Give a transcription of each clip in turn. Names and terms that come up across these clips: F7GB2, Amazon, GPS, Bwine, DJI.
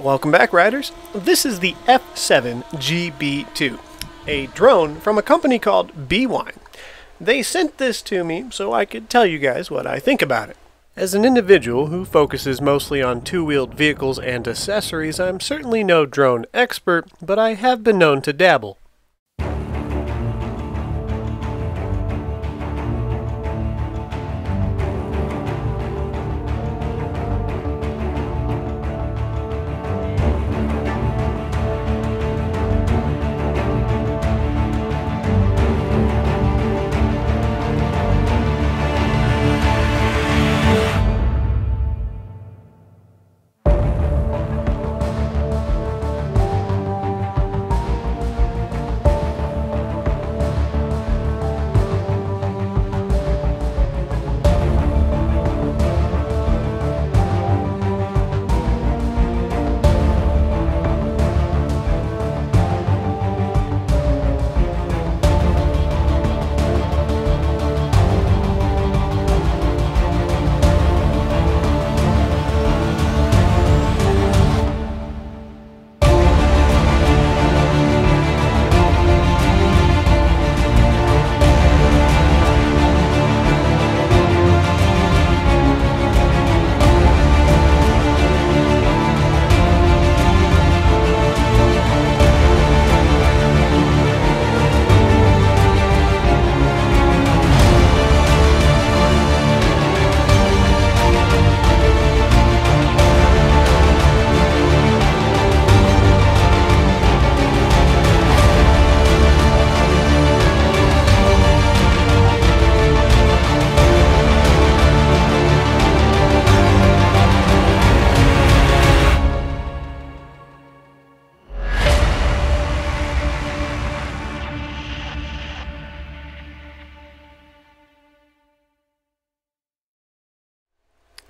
Welcome back, riders. This is the F7GB2, a drone from a company called Bwine. They sent this to me so I could tell you guys what I think about it. As an individual who focuses mostly on two-wheeled vehicles and accessories, I'm certainly no drone expert, but I have been known to dabble.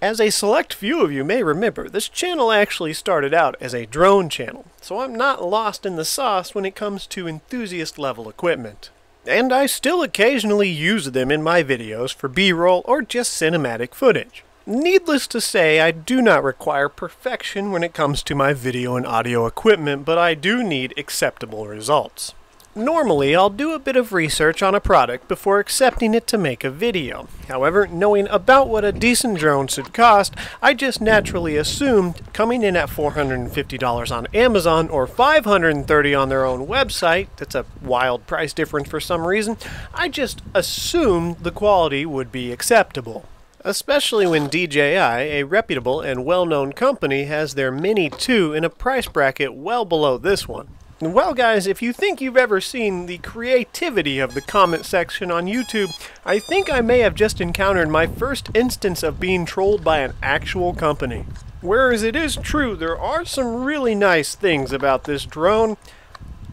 As a select few of you may remember, this channel actually started out as a drone channel, so I'm not lost in the sauce when it comes to enthusiast level equipment. And I still occasionally use them in my videos for B-roll or just cinematic footage. Needless to say, I do not require perfection when it comes to my video and audio equipment, but I do need acceptable results. Normally, I'll do a bit of research on a product before accepting it to make a video. However, knowing about what a decent drone should cost, I just naturally assumed coming in at $450 on Amazon or $530 on their own website, that's a wild price difference for some reason, I just assumed the quality would be acceptable. Especially when DJI, a reputable and well-known company, has their Mini 2 in a price bracket well below this one. Well guys, if you think you've ever seen the creativity of the comment section on YouTube, I think I may have just encountered my first instance of being trolled by an actual company. Whereas it is true, there are some really nice things about this drone,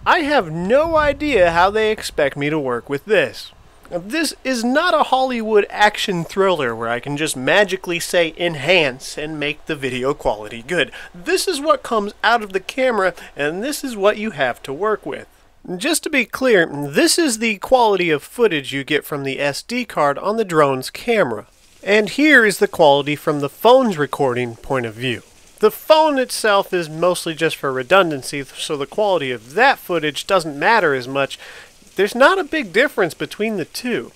I have no idea how they expect me to work with this. This is not a Hollywood action thriller where I can just magically say enhance and make the video quality good. This is what comes out of the camera, and this is what you have to work with. Just to be clear, this is the quality of footage you get from the SD card on the drone's camera. And here is the quality from the phone's recording point of view. The phone itself is mostly just for redundancy, so the quality of that footage doesn't matter as much. There's not a big difference between the two.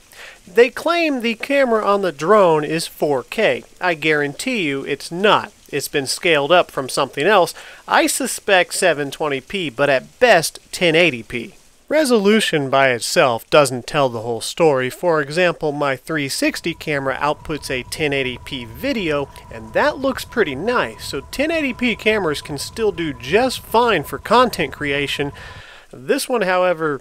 They claim the camera on the drone is 4K. I guarantee you it's not. It's been scaled up from something else. I suspect 720p, but at best 1080p. Resolution by itself doesn't tell the whole story. For example, my 360 camera outputs a 1080p video, and that looks pretty nice. So 1080p cameras can still do just fine for content creation. This one, however,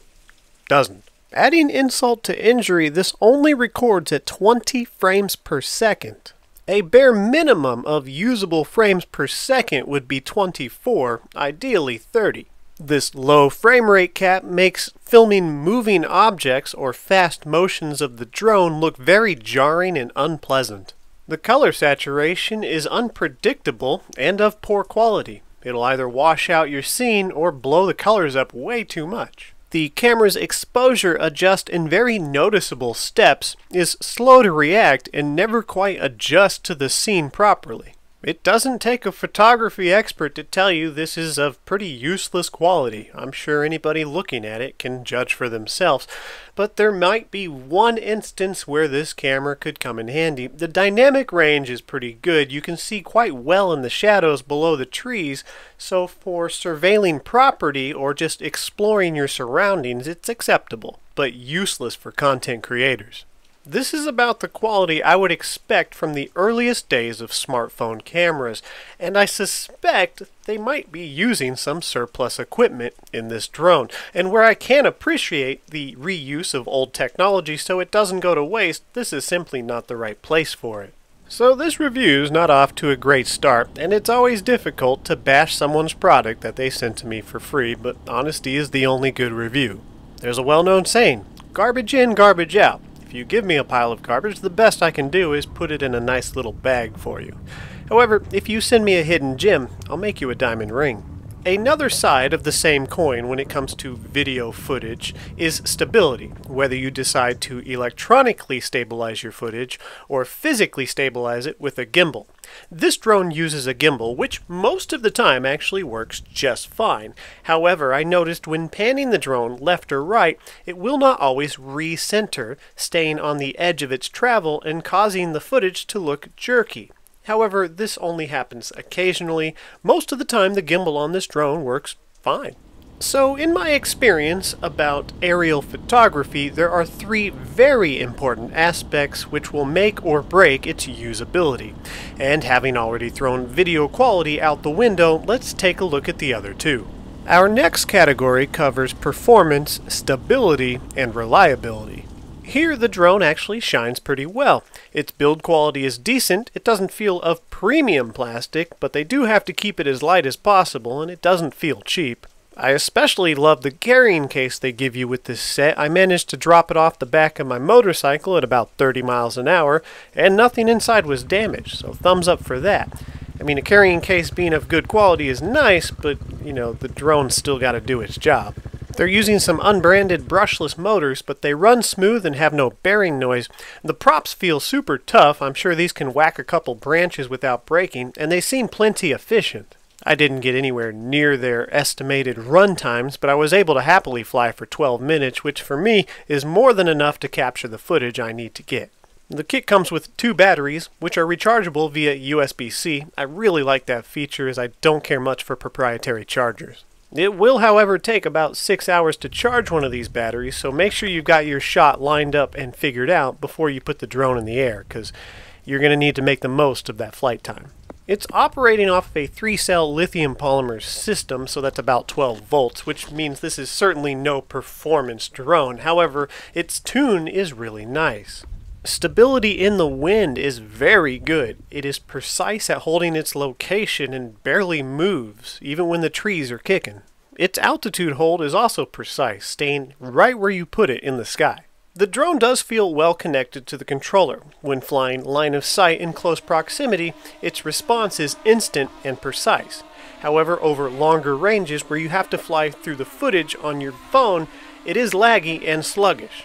doesn't. Adding insult to injury, this only records at 20 frames per second. A bare minimum of usable frames per second would be 24, ideally 30. This low frame rate cap makes filming moving objects or fast motions of the drone look very jarring and unpleasant. The color saturation is unpredictable and of poor quality. It'll either wash out your scene or blow the colors up way too much. The camera's exposure adjust in very noticeable steps, is slow to react, and never quite adjust to the scene properly. It doesn't take a photography expert to tell you this is of pretty useless quality. I'm sure anybody looking at it can judge for themselves, but there might be one instance where this camera could come in handy. The dynamic range is pretty good. You can see quite well in the shadows below the trees, so for surveilling property or just exploring your surroundings, it's acceptable, but useless for content creators. This is about the quality I would expect from the earliest days of smartphone cameras, and I suspect they might be using some surplus equipment in this drone. And where I can appreciate the reuse of old technology so it doesn't go to waste, this is simply not the right place for it. So this review's not off to a great start, and it's always difficult to bash someone's product that they sent to me for free, but honesty is the only good review. There's a well-known saying, garbage in, garbage out. If you give me a pile of garbage, the best I can do is put it in a nice little bag for you. However, if you send me a hidden gem, I'll make you a diamond ring. Another side of the same coin when it comes to video footage is stability. Whether you decide to electronically stabilize your footage or physically stabilize it with a gimbal. This drone uses a gimbal, which most of the time actually works just fine. However, I noticed when panning the drone left or right, it will not always re-center, staying on the edge of its travel and causing the footage to look jerky. However, this only happens occasionally. Most of the time, the gimbal on this drone works fine. So, in my experience about aerial photography, there are three very important aspects which will make or break its usability. And having already thrown video quality out the window, let's take a look at the other two. Our next category covers performance, stability, and reliability. Here the drone actually shines pretty well. Its build quality is decent, it doesn't feel of premium plastic, but they do have to keep it as light as possible and it doesn't feel cheap. I especially love the carrying case they give you with this set. I managed to drop it off the back of my motorcycle at about 30 miles an hour and nothing inside was damaged, so thumbs up for that. I mean, a carrying case being of good quality is nice, but you know, the drone's still got to do its job. They're using some unbranded brushless motors, but they run smooth and have no bearing noise. The props feel super tough. I'm sure these can whack a couple branches without breaking, and they seem plenty efficient. I didn't get anywhere near their estimated run times, but I was able to happily fly for 12 minutes, which for me is more than enough to capture the footage I need to get. The kit comes with two batteries, which are rechargeable via USB-C. I really like that feature as I don't care much for proprietary chargers. It will, however, take about 6 hours to charge one of these batteries, so make sure you've got your shot lined up and figured out before you put the drone in the air, because you're going to need to make the most of that flight time. It's operating off of a 3-cell lithium polymer system, so that's about 12 volts, which means this is certainly no performance drone. However, its tune is really nice. Stability in the wind is very good. It is precise at holding its location and barely moves, even when the trees are kicking. Its altitude hold is also precise, staying right where you put it in the sky. The drone does feel well connected to the controller. When flying line of sight in close proximity, its response is instant and precise. However, over longer ranges where you have to fly through the footage on your phone, it is laggy and sluggish.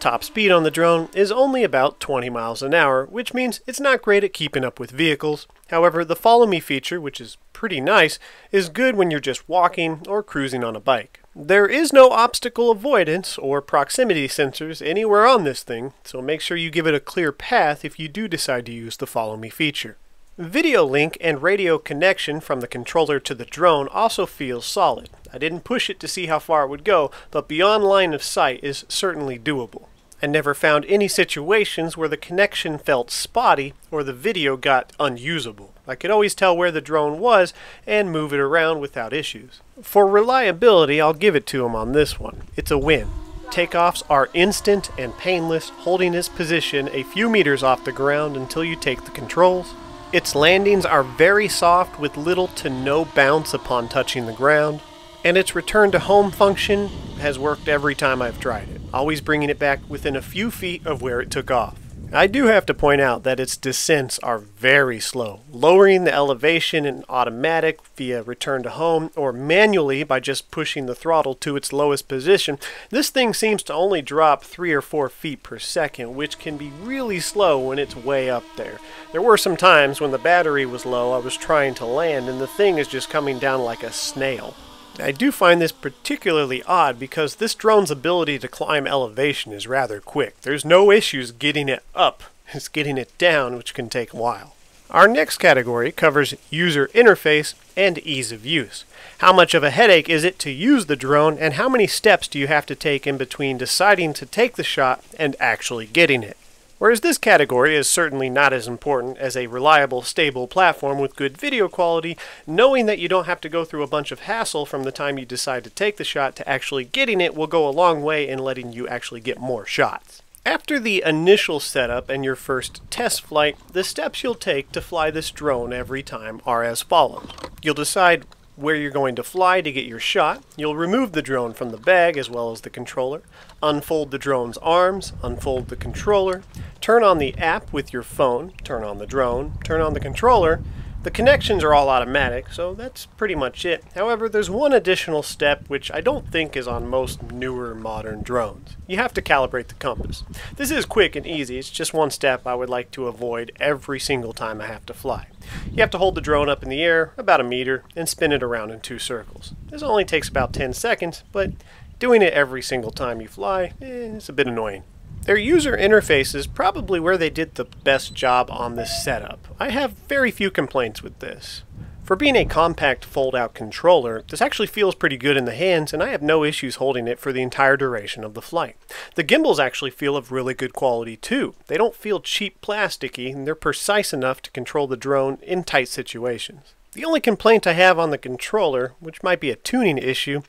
Top speed on the drone is only about 20 miles an hour, which means it's not great at keeping up with vehicles. However, the follow me feature, which is pretty nice, is good when you're just walking or cruising on a bike. There is no obstacle avoidance or proximity sensors anywhere on this thing, so make sure you give it a clear path if you do decide to use the follow me feature. Video link and radio connection from the controller to the drone also feels solid. I didn't push it to see how far it would go, but beyond line of sight is certainly doable. I never found any situations where the connection felt spotty or the video got unusable. I could always tell where the drone was and move it around without issues. For reliability, I'll give it to them on this one. It's a win. Takeoffs are instant and painless, holding its position a few meters off the ground until you take the controls. Its landings are very soft with little to no bounce upon touching the ground, and its return to home function has worked every time I've tried it, always bringing it back within a few feet of where it took off. I do have to point out that its descents are very slow. Lowering the elevation in automatic via return to home or manually by just pushing the throttle to its lowest position, this thing seems to only drop 3 or 4 feet per second, which can be really slow when it's way up there. There were some times when the battery was low, I was trying to land, and the thing is just coming down like a snail. I do find this particularly odd because this drone's ability to climb elevation is rather quick. There's no issues getting it up, it's getting it down which can take a while. Our next category covers user interface and ease of use. How much of a headache is it to use the drone, and how many steps do you have to take in between deciding to take the shot and actually getting it? Whereas this category is certainly not as important as a reliable, stable platform with good video quality, knowing that you don't have to go through a bunch of hassle from the time you decide to take the shot to actually getting it will go a long way in letting you actually get more shots. After the initial setup and your first test flight, the steps you'll take to fly this drone every time are as follows. You'll decide where you're going to fly to get your shot. You'll remove the drone from the bag as well as the controller, unfold the drone's arms, unfold the controller, turn on the app with your phone, turn on the drone, turn on the controller. The connections are all automatic, so that's pretty much it. However, there's one additional step which I don't think is on most newer modern drones. You have to calibrate the compass. This is quick and easy, it's just one step I would like to avoid every single time I have to fly. You have to hold the drone up in the air about 1 meter and spin it around in 2 circles. This only takes about 10 seconds, but doing it every single time you fly, it's a bit annoying. Their user interface is probably where they did the best job on this setup. I have very few complaints with this. For being a compact fold-out controller, this actually feels pretty good in the hands, and I have no issues holding it for the entire duration of the flight. The gimbals actually feel of really good quality too. They don't feel cheap plasticky, and they're precise enough to control the drone in tight situations. The only complaint I have on the controller, which might be a tuning issue,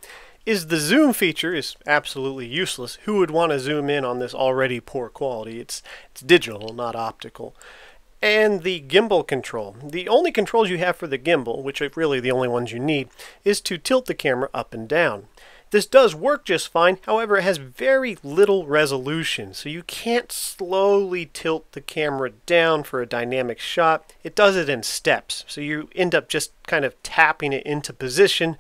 is the zoom feature is absolutely useless. Who would want to zoom in on this already poor quality? It's digital, not optical. And the gimbal control. The only controls you have for the gimbal, which are really the only ones you need, is to tilt the camera up and down. This does work just fine, however it has very little resolution, so you can't slowly tilt the camera down for a dynamic shot. It does it in steps, so you end up just kind of tapping it into position.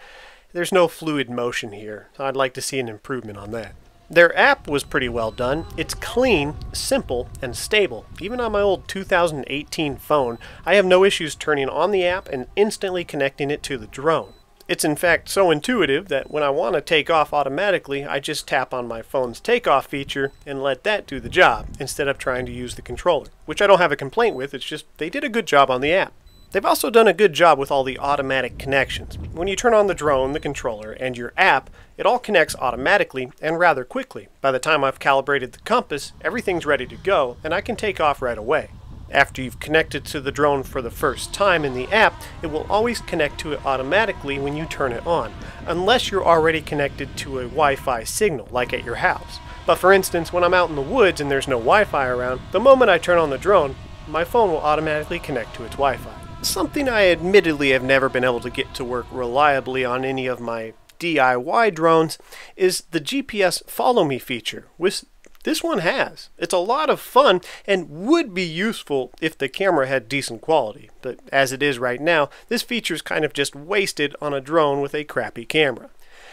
There's no fluid motion here, so I'd like to see an improvement on that. Their app was pretty well done. It's clean, simple, and stable. Even on my old 2018 phone, I have no issues turning on the app and instantly connecting it to the drone. It's in fact so intuitive that when I want to take off automatically, I just tap on my phone's takeoff feature and let that do the job instead of trying to use the controller, which I don't have a complaint with, it's just they did a good job on the app. They've also done a good job with all the automatic connections. When you turn on the drone, the controller, and your app, it all connects automatically and rather quickly. By the time I've calibrated the compass, everything's ready to go, and I can take off right away. After you've connected to the drone for the first time in the app, it will always connect to it automatically when you turn it on, unless you're already connected to a Wi-Fi signal, like at your house. But for instance, when I'm out in the woods and there's no Wi-Fi around, the moment I turn on the drone, my phone will automatically connect to its Wi-Fi. Something I admittedly have never been able to get to work reliably on any of my DIY drones is the GPS follow me feature, which this one has. It's a lot of fun and would be useful if the camera had decent quality, but as it is right now, this feature is kind of just wasted on a drone with a crappy camera.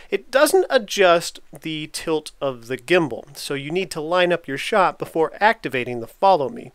It doesn't adjust the tilt of the gimbal, so you need to line up your shot before activating the follow me.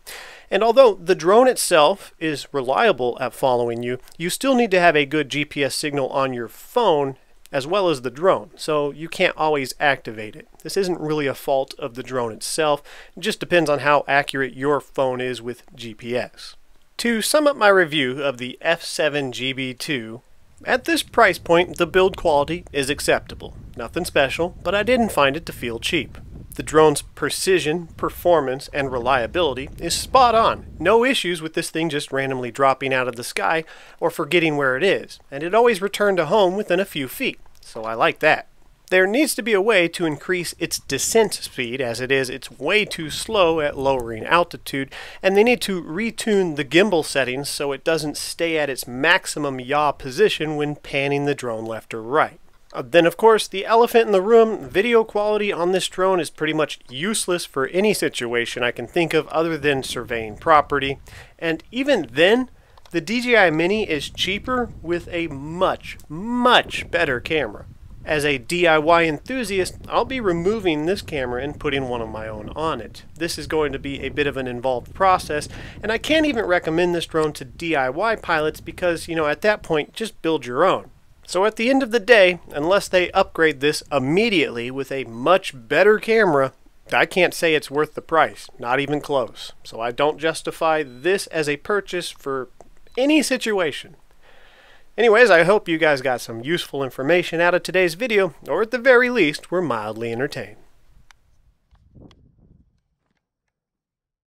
And although the drone itself is reliable at following you, you still need to have a good GPS signal on your phone as well as the drone, so you can't always activate it. This isn't really a fault of the drone itself, it just depends on how accurate your phone is with GPS. To sum up my review of the F7GB2, at this price point, the build quality is acceptable. Nothing special, but I didn't find it to feel cheap. The drone's precision, performance, and reliability is spot on. No issues with this thing just randomly dropping out of the sky or forgetting where it is, and it always returned to home within a few feet, so I like that. There needs to be a way to increase its descent speed, as it is, it's way too slow at lowering altitude, and they need to retune the gimbal settings so it doesn't stay at its maximum yaw position when panning the drone left or right. Then of course, the elephant in the room, video quality on this drone is pretty much useless for any situation I can think of other than surveying property. And even then, the DJI Mini is cheaper with a much, much better camera. As a DIY enthusiast, I'll be removing this camera and putting one of my own on it. This is going to be a bit of an involved process, and I can't even recommend this drone to DIY pilots because, you know, at that point, just build your own. So at the end of the day, unless they upgrade this immediately with a much better camera, I can't say it's worth the price, not even close. So I don't justify this as a purchase for any situation. Anyways, I hope you guys got some useful information out of today's video, or at the very least, were mildly entertained.